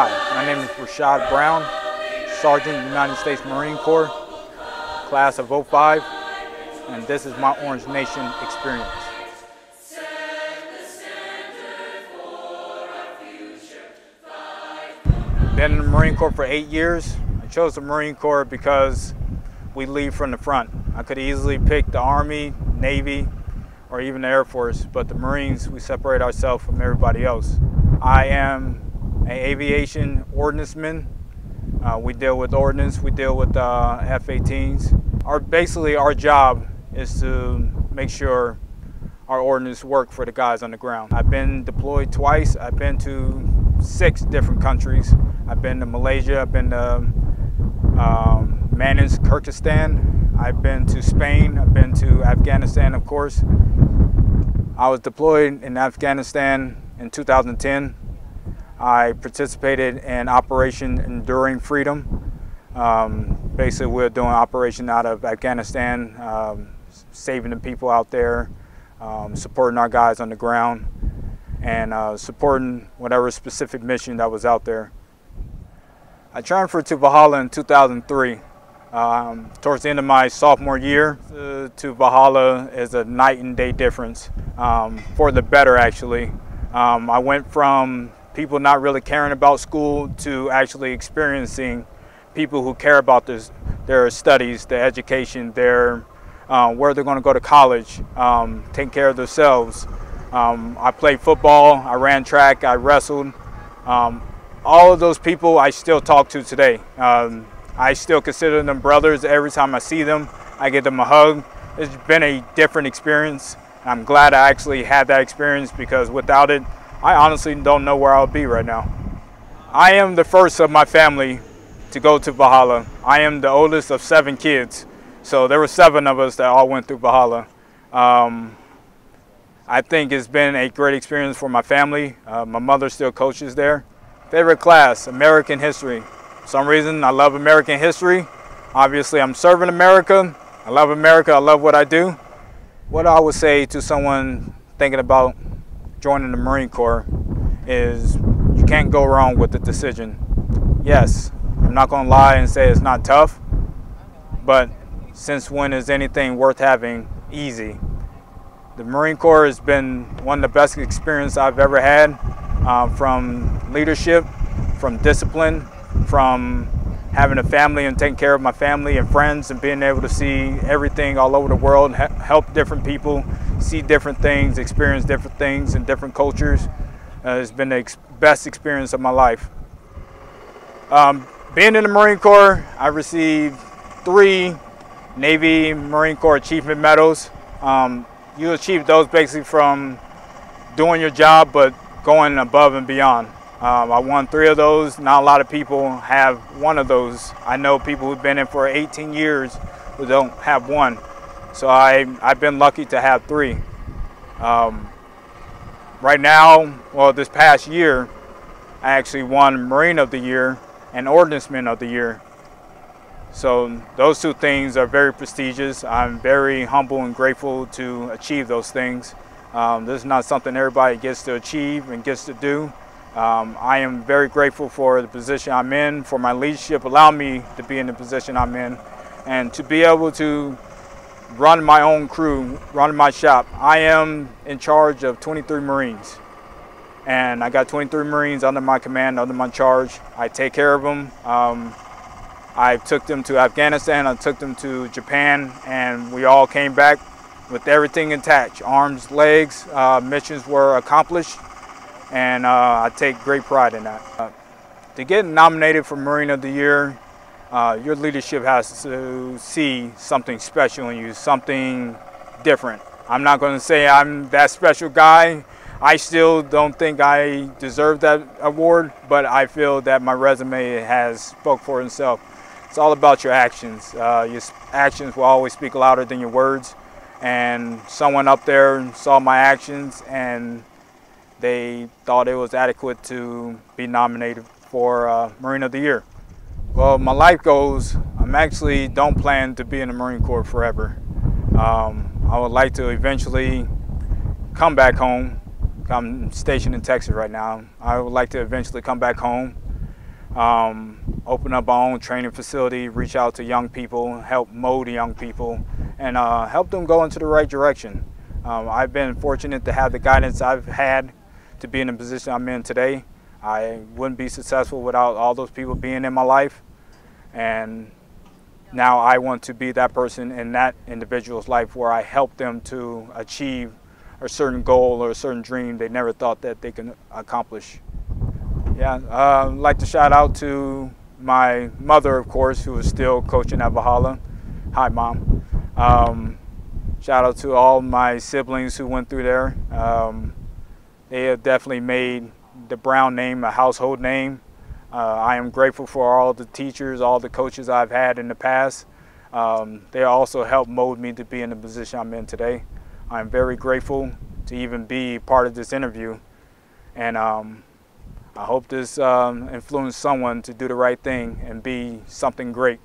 Hi, my name is Rashad Brown, Sergeant, United States Marine Corps, class of '05, and this is my Orange Nation experience. Been in the Marine Corps for 8 years. I chose the Marine Corps because we lead from the front. I could easily pick the Army, Navy, or even the Air Force, but the Marines, we separate ourselves from everybody else. I am an aviation ordnanceman. We deal with ordnance, we deal with F-18s. Basically our job is to make sure our ordnance work for the guys on the ground. I've been deployed twice. I've been to 6 different countries. I've been to Malaysia, I've been to Manus, Kyrgyzstan. I've been to Spain, I've been to Afghanistan, of course. I was deployed in Afghanistan in 2010. I participated in Operation Enduring Freedom. Basically, we're doing an operation out of Afghanistan, saving the people out there, supporting our guys on the ground, and supporting whatever specific mission that was out there. I transferred to Valhalla in 2003. Towards the end of my sophomore year, to Valhalla is a night and day difference, for the better actually. I went from people not really caring about school to actually experiencing people who care about their studies, their education, their where they're going to go to college, take care of themselves. I played football, I ran track, I wrestled. All of those people I still talk to today. I still consider them brothers. Every time I see them, I give them a hug. It's been a different experience. I'm glad I actually had that experience, because without it, I honestly don't know where I'll be right now. I am the first of my family to go to Valhalla. I am the oldest of 7 kids. So there were 7 of us that all went through Valhalla. I think it's been a great experience for my family. My mother still coaches there. Favorite class, American history. For some reason, I love American history. Obviously, I'm serving America. I love America, I love what I do. What I would say to someone thinking about joining the Marine Corps is you can't go wrong with the decision. Yes, I'm not going to lie and say it's not tough, but since when is anything worth having easy? The Marine Corps has been one of the best experiences I've ever had, from leadership, from discipline, from having a family and taking care of my family and friends and being able to see everything all over the world, help different people, see different things, experience different things in different cultures. It's been the best experience of my life. Being in the Marine Corps, I received 3 Navy Marine Corps Achievement Medals. You achieve those basically from doing your job, but going above and beyond. I won 3 of those. Not a lot of people have 1 of those. I know people who've been in for 18 years who don't have 1. So I've been lucky to have 3. Right now, well, this past year, I actually won Marine of the Year and Ordnanceman of the Year. So those 2 things are very prestigious. I'm very humble and grateful to achieve those things. This is not something everybody gets to achieve and gets to do. I am very grateful for the position I'm in, for my leadership allowing me to be in the position I'm in, and to be able to run my own crew, run my shop. I am in charge of 23 Marines, and I got 23 Marines under my command, under my charge. I take care of them. I took them to Afghanistan, I took them to Japan, and we all came back with everything intact. Arms, legs, missions were accomplished, and I take great pride in that. To get nominated for Marine of the Year, your leadership has to see something special in you, something different. I'm not going to say I'm that special guy. I still don't think I deserve that award, but I feel that my resume has spoke for itself. It's all about your actions. Your actions will always speak louder than your words. And someone up there saw my actions and they thought it was adequate to be nominated for Marine of the Year. Well, my life goals, I'm actually don't plan to be in the Marine Corps forever. I would like to eventually come back home. I'm stationed in Texas right now. I would like to eventually come back home open up our own training facility, reach out to young people, help mold young people, and help them go into the right direction. I've been fortunate to have the guidance I've had to be in the position I'm in today. I wouldn't be successful without all those people being in my life, and now I want to be that person in that individual's life where I help them to achieve a certain goal or a certain dream they never thought that they can accomplish. Yeah, I'd like to shout out to my mother, of course, who is still coaching at Valhalla. Hi, Mom. Shout out to all my siblings who went through there. They have definitely made the Brown name a household name. I am grateful for all the teachers, all the coaches I've had in the past. They also helped mold me to be in the position I'm in today. I'm very grateful to even be part of this interview. And I hope this influenced someone to do the right thing and be something great.